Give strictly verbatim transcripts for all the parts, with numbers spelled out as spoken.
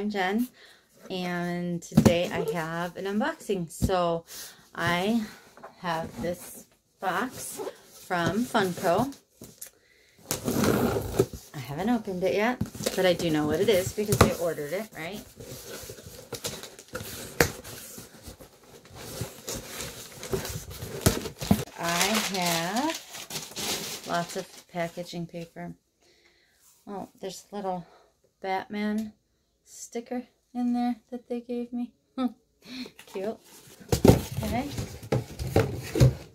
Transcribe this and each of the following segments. I'm Jen, and today I have an unboxing. So I have this box from Funko. I haven't opened it yet, but I do know what it is because I ordered it, right? I have lots of packaging paper. Oh, there's a little Batman sticker in there that they gave me. Cute. Okay.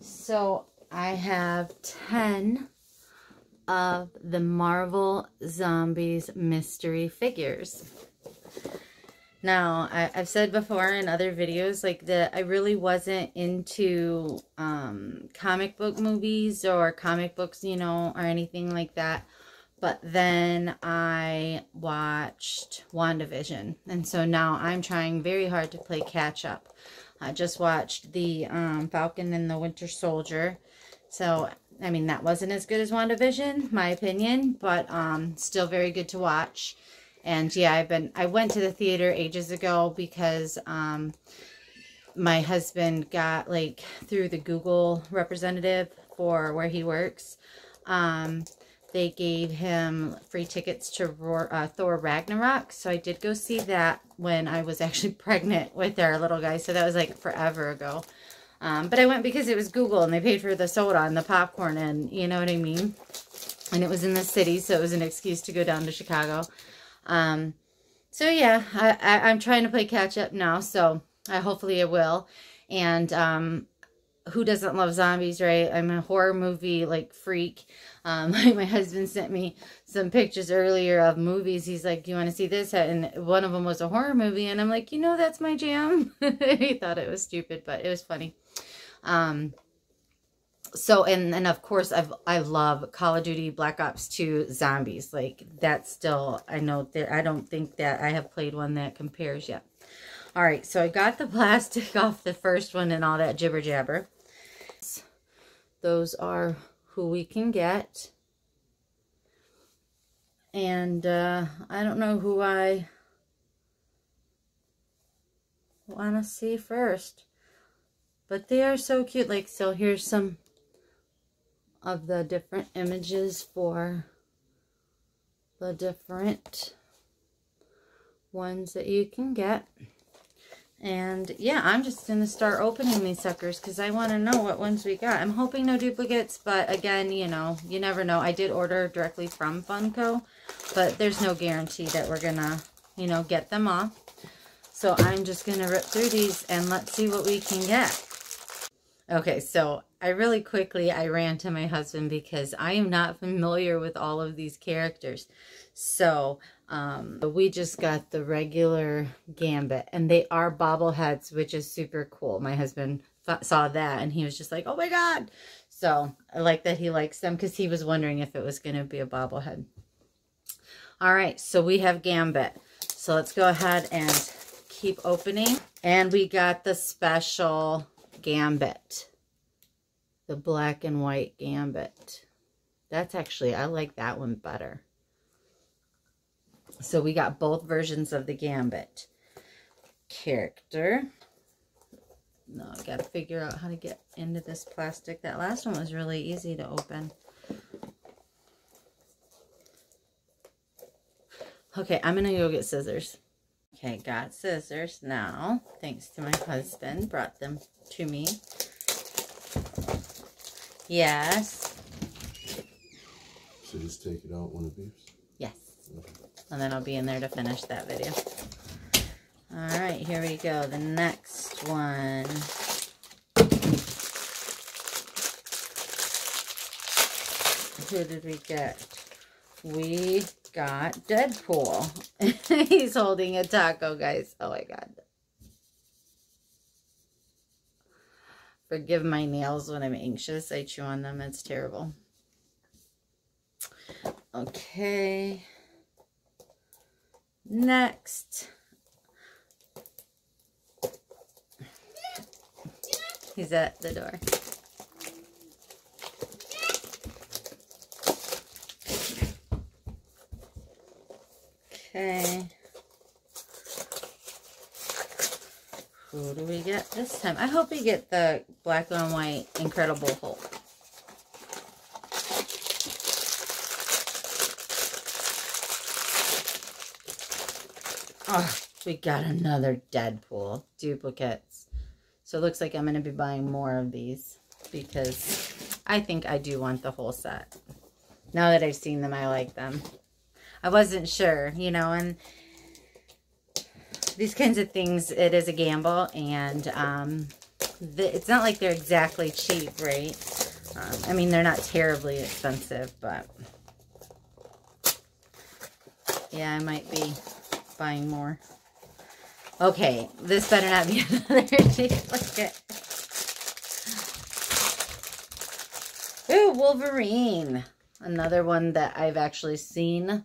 So I have ten of the Marvel Zombies mystery figures. Now, I, I've said before in other videos, like, that I really wasn't into um, comic book movies or comic books, you know, or anything like that. But then I watched WandaVision, and so now I'm trying very hard to play catch-up. I just watched the um, Falcon and the Winter Soldier, so, I mean, that wasn't as good as WandaVision, my opinion, but um, still very good to watch. And yeah, I've been, I went to the theater ages ago because um, my husband got, like, through the Google representative for where he works, um... they gave him free tickets to Roar, uh, Thor Ragnarok. So I did go see that when I was actually pregnant with our little guy. So that was like forever ago. Um, but I went because it was Google and they paid for the soda and the popcorn and you know what I mean. And it was in the city, so it was an excuse to go down to Chicago. Um, so yeah, I, I, I'm trying to play catch up now. So I hopefully I will. And um, who doesn't love zombies, right? I'm a horror movie like freak. Um, my husband sent me some pictures earlier of movies. He's like, do you want to see this? And one of them was a horror movie. And I'm like, you know, that's my jam. He thought it was stupid, but it was funny. Um, so, and, and of course, I've, I love Call of Duty Black Ops two Zombies. Like, that's still, I know, that I don't think that I have played one that compares yet. All right, so I got the plastic off the first one and all that jibber jabber. Those are who we can get, and uh, I don't know who I want to see first, but they are so cute. Like, so here's some of the different images for the different ones that you can get, and yeah, I'm just going to start opening these suckers because I want to know what ones we got. I'm hoping no duplicates, but again, you know, you never know. I did order directly from Funko, but there's no guarantee that we're going to, you know, get them all. So I'm just going to rip through these and let's see what we can get. Okay, so I really quickly, I ran to my husband because I am not familiar with all of these characters. So, um, we just got the regular Gambit, and they are bobbleheads, which is super cool. My husband saw that, and he was just like, oh my God. So, I like that he likes them because he was wondering if it was going to be a bobblehead. All right, so we have Gambit. So, let's go ahead and keep opening. And we got the special Gambit. The black and white Gambit. That's actually, I like that one better. So we got both versions of the Gambit character. Now I got to figure out how to get into this plastic. That last one was really easy to open. Okay, I'm going to go get scissors. Okay, got scissors now. Thanks to my husband, brought them to me. Yes. So just take it out when it beeps? Yes. Okay. And then I'll be in there to finish that video. Alright, here we go. The next one. Who did we get? We got Deadpool. He's holding a taco, guys. Oh my God. Forgive my nails when I'm anxious. I chew on them. It's terrible. Okay. Next. He's at the door. Okay. Who do we get this time? I hope we get the black and white Incredible Hulk. Oh, we got another Deadpool duplicates. So it looks like I'm going to be buying more of these because I think I do want the whole set. Now that I've seen them, I like them. I wasn't sure, you know, and these kinds of things, it is a gamble, and um, the, it's not like they're exactly cheap, right? Um, I mean, they're not terribly expensive, but yeah, I might be buying more. Okay, this better not be another duplicate. Ooh, Wolverine. Another one that I've actually seen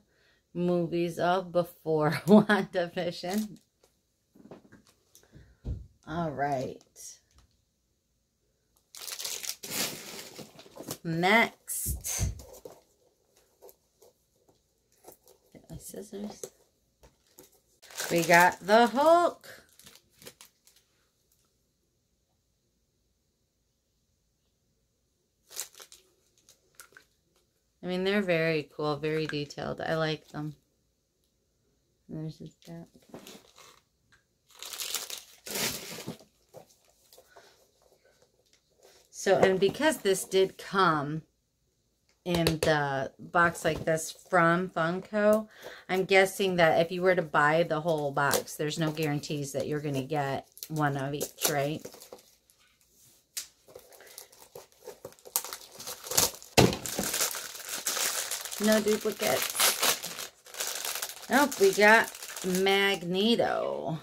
movies of before WandaVision. All right. Next. Get my scissors. We got the Hulk. I mean, they're very cool, very detailed. I like them. There's his cap. So, and because this did come in the box like this from Funko, I'm guessing that if you were to buy the whole box, there's no guarantees that you're going to get one of each, right? No duplicates. Nope, we got Magneto.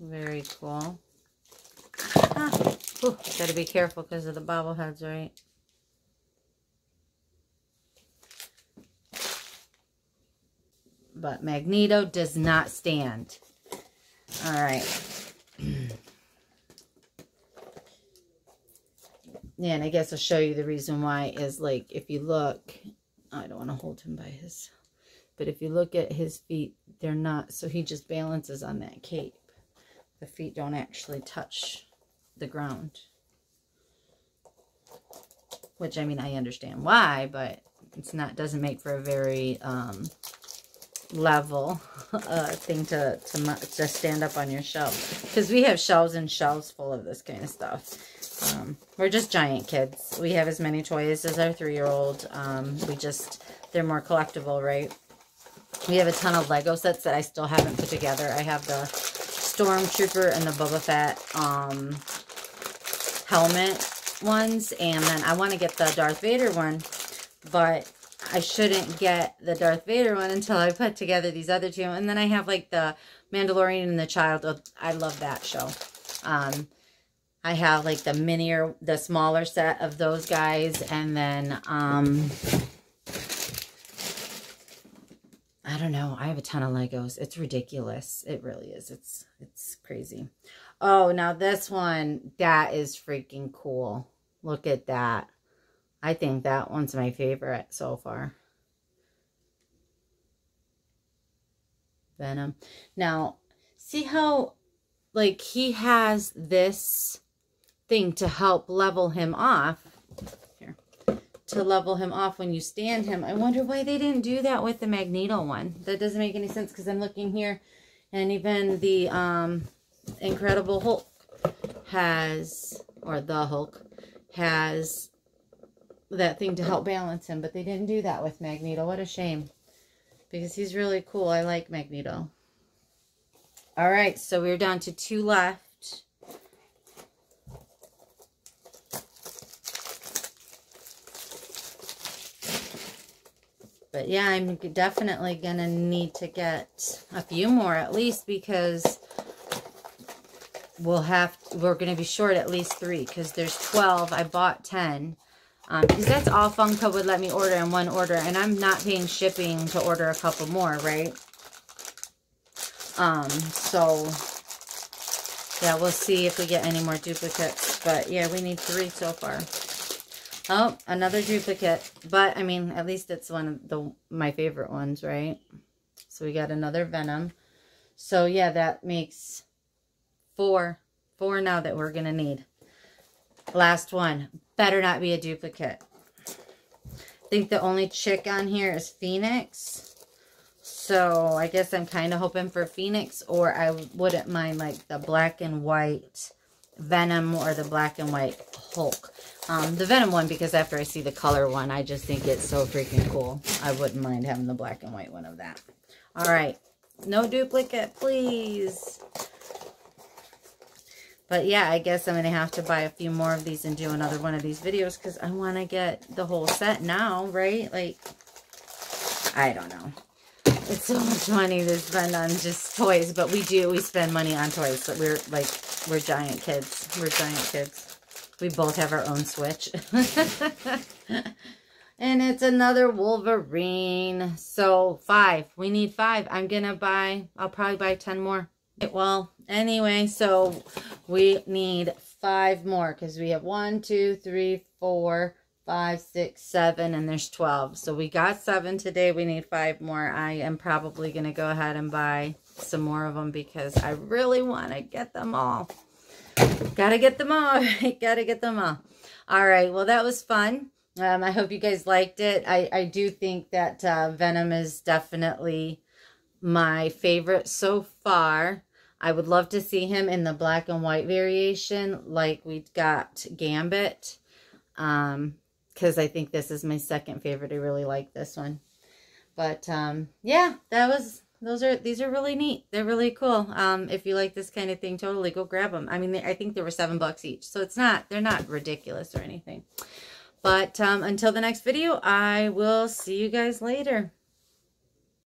Very cool. Ah, ooh, gotta be careful because of the bobbleheads, right? But Magneto does not stand. All right. Yeah, and I guess I'll show you the reason why is, like, if you look, I don't want to hold him by his, but if you look at his feet, they're not, so he just balances on that cape. The feet don't actually touch the ground. Which, I mean, I understand why, but it's not, doesn't make for a very um, level uh, thing to, to, to stand up on your shelf. Because we have shelves and shelves full of this kind of stuff. Um, we're just giant kids. We have as many toys as our three-year-old. Um, we just, they're more collectible, right? We have a ton of Lego sets that I still haven't put together. I have the Stormtrooper and the Boba Fett um, helmet ones. And then I want to get the Darth Vader one. But I shouldn't get the Darth Vader one until I put together these other two. And then I have, like, the Mandalorian and the Child. Oh, I love that show. Um... I have, like, the minier, the smaller set of those guys, and then, um, I don't know, I have a ton of Legos, it's ridiculous, it really is, it's, it's crazy. Oh, now this one, that is freaking cool, look at that, I think that one's my favorite so far. Venom, now, see how, like, he has this thing to help level him off here to level him off when you stand him. I wonder why they didn't do that with the Magneto one. That doesn't make any sense because I'm looking here, and even the um Incredible Hulk has, or the Hulk has that thing to help balance him, but they didn't do that with Magneto. What a shame, because he's really cool. I like Magneto. All right, so we're down to two left. But yeah, I'm definitely gonna need to get a few more at least, because we'll have to, we're gonna be short at least three, because there's twelve. I bought ten um, because that's all Funko would let me order in one order, and I'm not paying shipping to order a couple more, right? Um, so yeah, we'll see if we get any more duplicates, but yeah, we need three so far. Oh, another duplicate. But, I mean, at least it's one of the my favorite ones, right? So we got another Venom. So, yeah, that makes four. Four now that we're going to need. Last one. Better not be a duplicate. I think the only chick on here is Phoenix. So, I guess I'm kind of hoping for Phoenix. Or I wouldn't mind, like, the black and white Venom or the black and white Hulk. Um, the Venom one, because after I see the color one, I just think it's so freaking cool. I wouldn't mind having the black and white one of that. Alright. No duplicate, please. But yeah, I guess I'm going to have to buy a few more of these and do another one of these videos because I want to get the whole set now, right? Like, I don't know. It's so much money to spend on just toys, but we do. We spend money on toys, but we're like, we're giant kids. We're giant kids. We both have our own Switch. And it's another Wolverine. So five. We need five. I'm going to buy, I'll probably buy ten more. Well, anyway, so we need five more because we have one, two, three, four, five, six, seven, and there's twelve. So we got seven today. We need five more. I am probably going to go ahead and buy some more of them because I really want to get them all. Got to get them all. Got to get them all. All right. Well, that was fun. Um, I hope you guys liked it. I, I do think that uh, Venom is definitely my favorite so far. I would love to see him in the black and white variation like we got Gambit. Um, because I think this is my second favorite. I really like this one. But um, yeah, that was... Those are, these are really neat. They're really cool. Um, if you like this kind of thing, totally go grab them. I mean, they, I think they were seven bucks each. So it's not, they're not ridiculous or anything. But um, until the next video, I will see you guys later.